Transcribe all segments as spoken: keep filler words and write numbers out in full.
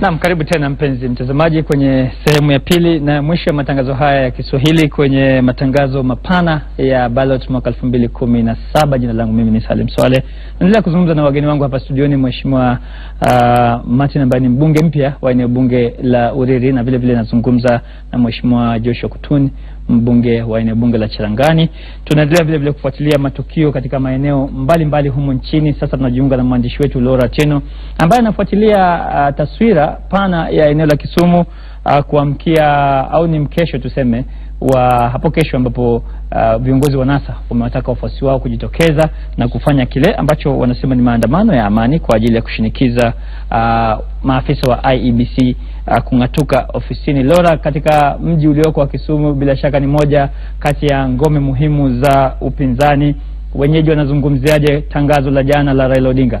Naam, karibu tena mpenzi mtazamaji kwenye sehemu ya pili na mwisho ya matangazo haya ya Kiswahili kwenye matangazo mapana ya ballot mwaka elfu mbili kumi na saba. Jina langu mimi ni Salim Sule. Naendelea kuzungumza na wageni wangu hapa studioni, mheshimiwa uh, Martin ambaye ni mbunge mpya wa eneo bunge la Uriri, na vile vile nazungumza na mheshimiwa Joshua Kutuni, mbunge wa eneo bunge la Chirangani. Tunaendelea vile vile kufuatilia matukio katika maeneo mbalimbali humo nchini. Sasa tunajiunga na mwandishi wetu Lora Cheno ambaye anafuatilia uh, taswira pana ya eneo la Kisumu uh, kuamkia au ni mkesho tuseme wa hapo kesho, ambapo uh, viongozi wa NASA wamewataka wafuasi wao kujitokeza na kufanya kile ambacho wanasema ni maandamano ya amani kwa ajili ya kushinikiza uh, maafisa wa I E B C uh, kung'atuka ofisini. Lora, katika mji ulioko wa Kisumu, bila shaka ni moja kati ya ngome muhimu za upinzani, wenyeji wanazungumziaje tangazo la jana la Raila Odinga?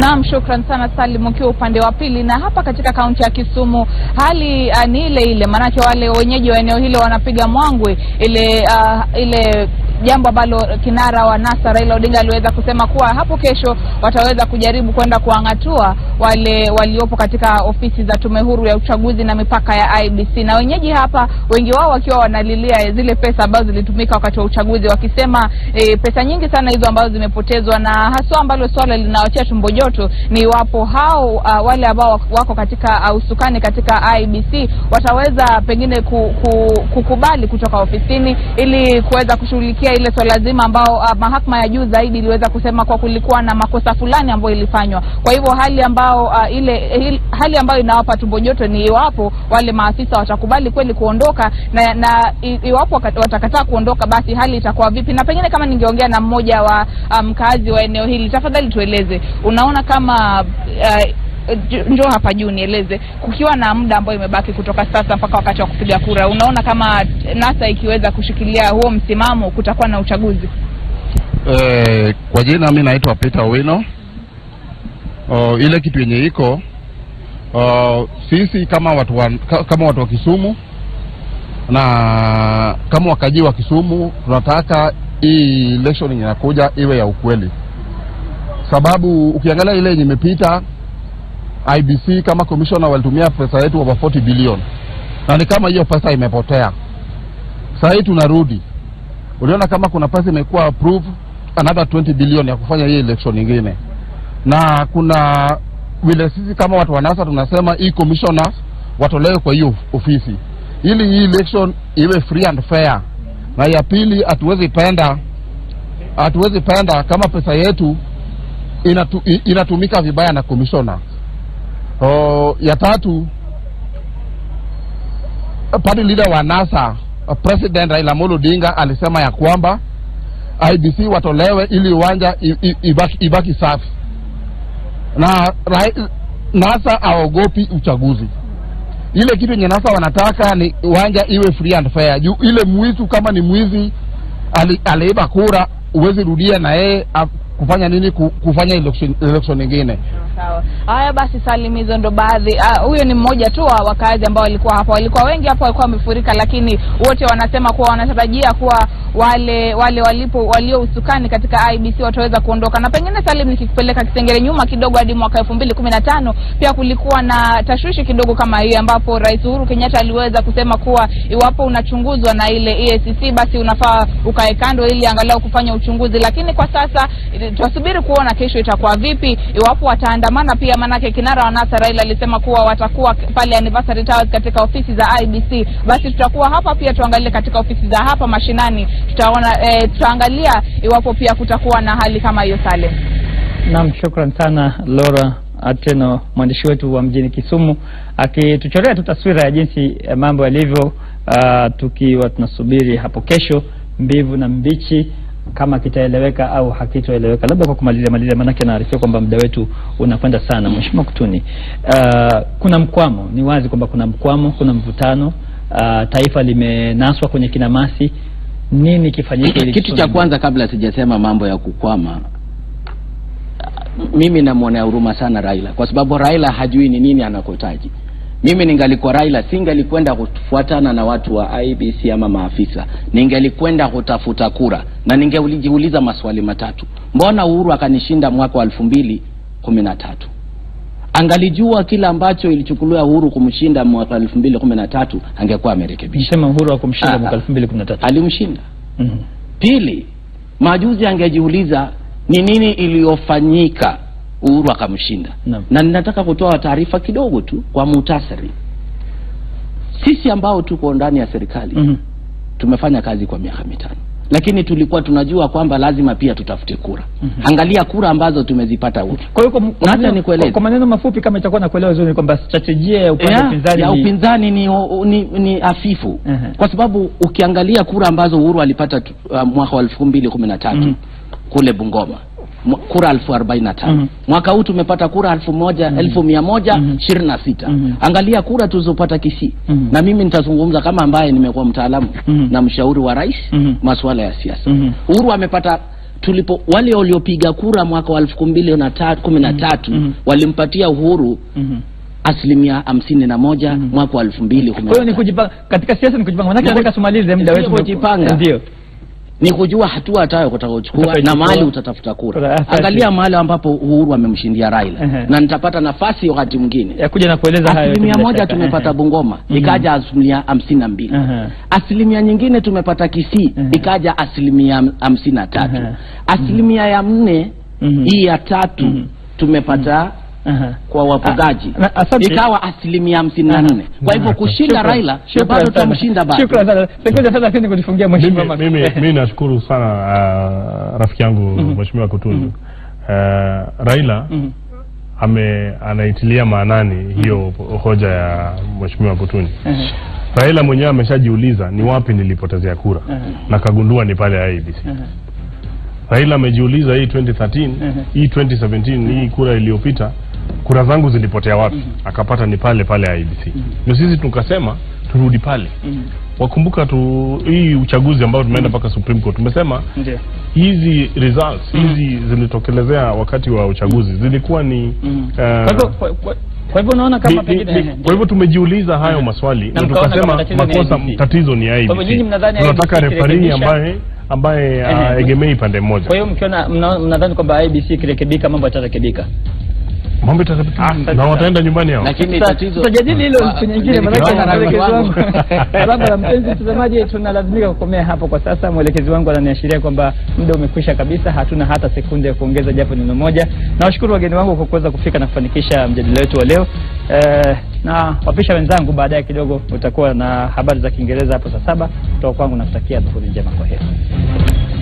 Naam, shukran sana Salim, ukiwa upande wa pili. Na hapa katika kaunti ya Kisumu hali uh, ni ile ile, manake wale wenyeji wa eneo hilo wanapiga mwangwe ile uh, ile jambo ambalo kinara wa NASA Raila Odinga aliweza kusema kuwa hapo kesho wataweza kujaribu kwenda kuangatua wale waliopo katika ofisi za tume huru ya uchaguzi na mipaka ya I E B C. Na wenyeji hapa wengi wao wakiwa wanalilia zile pesa ambazo zilitumika wakati wa uchaguzi, wakisema e, pesa nyingi sana hizo ambazo zimepotezwa, na haswa ambalo swala linawatia tumbo joto ni wapo hao uh, wale ambao wako katika uh, usukani katika I E B C wataweza pengine ku, ku, kukubali kutoka ofisini ili kuweza kushughulikia ile swala zima ambao uh, mahakama ya juu zaidi iliweza kusema kwa kulikuwa na makosa fulani ambayo ilifanywa. Kwa hivyo hali ambao uh, ile il, hali ambayo inawapa tumbo joto ni iwapo wale maafisa watakubali kweli kuondoka, na, na iwapo watakataa kuondoka basi hali itakuwa vipi. Na pengine kama ningeongea na mmoja wa mkazi um, wa eneo hili, tafadhali tueleze, unaona kama uh, njoo hapa juu nieleze, kukiwa na muda ambao imebaki kutoka sasa mpaka wakati wa kupiga kura, unaona kama NASA ikiweza kushikilia huo msimamo kutakuwa na uchaguzi? E, kwa jina mimi naitwa Peter Weno. O, ile kitu yenye iko o, sisi kama watu wa, kama watu wa Kisumu na kama wakaji wa Kisumu tunataka hii election inakuja iwe ya ukweli, sababu ukiangalia ile imepita I B C kama commissioner walitumia pesa yetu over forty billion. Na ni kama hiyo pesa imepotea. Sasa hii tunarudi. Uliona kama kuna pesa imekuwa approved another twenty billion ya kufanya hii election nyingine. Na kuna vile sisi kama watu wa NASA tunasema hii commissioners watolewe kwa hiyo ofisi ili hii election iwe free and fair. Na ya pili, hatuwezi penda hatuwezi penda kama pesa yetu inatu, inatumika vibaya na commissioner. Oh, ya tatu, party leader wa NASA President Raila Odinga alisema ya kwamba I E B C watolewe ili uwanja ibaki, ibaki safi. Na ra, NASA haogopi uchaguzi. Ile kitu yenye NASA wanataka ni uwanja iwe free and fair. Juu ile mwizi kama ni mwizi aliiba kura, uwezi rudia na yeye kufanya nini, kufanya election election nyingine. Sawa. Haya basi Salim, hizo ndo baadhi. Huyo ni mmoja tu wa wakazi ambao walikuwa hapa. Walikuwa wengi hapa, walikuwa wamefurika, lakini wote wanasema kuwa wanatarajia kuwa wale wale walipo walio usukani katika I E B C wataweza kuondoka. Na pengine Salim, nikikupeleka kisengele nyuma kidogo hadi mwaka elfu mbili kumi na tano, pia kulikuwa na tashwishi kidogo kama hii, ambapo Rais Uhuru Kenyatta aliweza kusema kuwa iwapo unachunguzwa na ile I E B C basi unafaa ukae kando ili angalau kufanya uchunguzi. Lakini kwa sasa tusubiri kuona kesho itakuwa vipi, iwapo wataandamana pia, manake kinara wa NASA Raila alisema kuwa watakuwa pale Anniversary Towers katika ofisi za I E B C. Basi tutakuwa hapa pia, tuangalie katika ofisi za hapa mashinani, tutaona e, tutaangalia iwapo pia kutakuwa na hali kama hiyo. Sale. Naam, shukran sana Lora Ateno, mwandishi wetu wa mjini Kisumu, akituchorea tu taswira ya jinsi mambo yalivyo, uh, tukiwa tunasubiri hapo kesho mbivu na mbichi kama kitaeleweka au hakitoeleweka. Labda kwa kumalizia malizia, manake naarifiwa kwamba muda wetu unakwenda sana, mheshimiwa Kutuni. Uh, kuna mkwamo, ni wazi kwamba kuna mkwamo, kuna mvutano. Uh, taifa limenaswa kwenye kinamasi. Nini kifanyike ili kitu cha kwanza kabla sijasema mambo ya kukwama? Mimi namuonea huruma sana Raila, kwa sababu Raila hajui ni nini anakotaji. Mimi ningalikuwa Raila singalikwenda kufuatana na watu wa I E B C ama maafisa. Ningalikwenda kutafuta kura na ningeuliza maswali matatu. Mbona Uhuru akanishinda mwaka wa elfu mbili kumi na tatu? angalijua kila ambacho ilichukuliwa Uhuru kumshinda mwaka elfu mbili kumi na tatu angekuwa amerekebisha. Sema Uhuru hakumshinda mwaka elfu mbili kumi na tatu. Alimshinda. Mhm. Mm. Pili, majuzi angejiuliza ni nini iliyofanyika Uhuru akamshinda. No. Na ninataka kutoa taarifa kidogo tu kwa muhtasari. Sisi ambao tuko ndani ya serikali, mm -hmm. tumefanya kazi kwa miaka mitano. Lakini tulikuwa tunajua kwamba lazima pia tutafute kura. Mm -hmm. Angalia kura ambazo tumezipata huko. Kwa hiyo hata ni kueleza. Kwa maneno mafupi kama itakuwa na kuelewa vizuri kwamba strategia ya upande wa upinzani ya upinzani ni ni, ni afifu. Uh -huh. Kwa sababu ukiangalia kura ambazo Uhuru alipata uh, mwaka wa elfu mbili kumi na tatu mm -hmm. kule Bungoma kura elfu arobaini na tano. Mm -hmm. Mwaka huu tumepata kura elfu moja, mm -hmm. elfu mia moja ishirini na sita. Mm -hmm. mm -hmm. Angalia kura tulizopata Kisii. Mm -hmm. Na mimi nitazungumza kama ambaye nimekuwa mtaalamu mm -hmm. na mshauri wa rais mm -hmm. masuala ya siasa. Mm -hmm. Uhuru amepata tulipo wale waliopiga kura mwaka wa elfu mbili kumi na tatu mm -hmm. walimpatia Uhuru mm -hmm. asilimia hamsini na moja mm -hmm. mwaka wa elfu mbili kumi na tatu. Kwa hiyo nikujipanga katika siasa nikujipanga maneno nataka tumalize muda wetu kujipanga. Ndio. Ni kujua hatua atayo kuchukua na mahali utatafuta kura. Angalia mahali ambapo Uhuru amemshindia Raila. Uh -huh. Na nitapata nafasi wakati mwingine. Ya kuja na kueleza hayo. Asilimia moja tumepata Bungoma, uh -huh. ikaja asilimia hamsini na mbili. Uh -huh. Asilimia nyingine tumepata Kisii, uh -huh. ikaja asilimia hamsini na tatu. Uh -huh. Asilimia ya nne, uh -huh. hii ya tatu, uh -huh. tumepata uh -huh. Aha. Kwa wafugaji ikawa asilimia hamsini na nane. Kwa hivyo kushinda Raila bado tumshinda bado. Shukrani sana. Sekunde sasa kwenye kujifungia mheshimiwa mama. Mimi mimi nashukuru sana uh, rafiki yangu mheshimiwa Kutuni. Uh, Raila ame anaitilia maanani hiyo hoja ya mheshimiwa Kutuni. Raila mwenyewe ameshajiuliza ni wapi nilipotezea kura na kagundua ni pale I E B C. Raila amejiuliza hii elfu tatu, hii elfu sabini na saba, hii kura iliyopita kura zangu zilipotea wapi? Akapata ni pale pale I E B C. Na sisi tukasema turudi pale. Wakumbuka tu hii uchaguzi ambao tumeenda mpaka Supreme Court. Tumesema hizi results hizi zilitokelezea wakati wa uchaguzi zilikuwa ni uh, kwa hivyo unaona kama pengine kwa hivyo tumejiuliza hayo maswali na tukasema makosa tatizo ni I E B C. Kwa hivyo nyinyi mnadhani tunataka referee ambaye ambaye egemei pande moja. Kwa hiyo mkiona mnadhani kwamba I E B C kirekebika mambo yatarekebika. Mambo yatarekebika na wataenda nyumbani yao. Lakini tatizo tutajadili hilo nyingine maana anaelekezi wangu. Labda la mpenzi mtazamaji tunalazimika kukomea hapo kwa sasa. Mwelekezi wangu ananiashiria kwamba muda umekwisha kabisa, hatuna hata sekunde ya kuongeza japo neno moja. Nawashukuru wageni wangu kwa kuweza kufika na kufanikisha mjadala wetu wa leo. Eh, na wapisha wenzangu baadaye kidogo utakuwa na habari za Kiingereza hapo saa saba kutoka kwangu na kutakia dhuhuri njema kwa heri.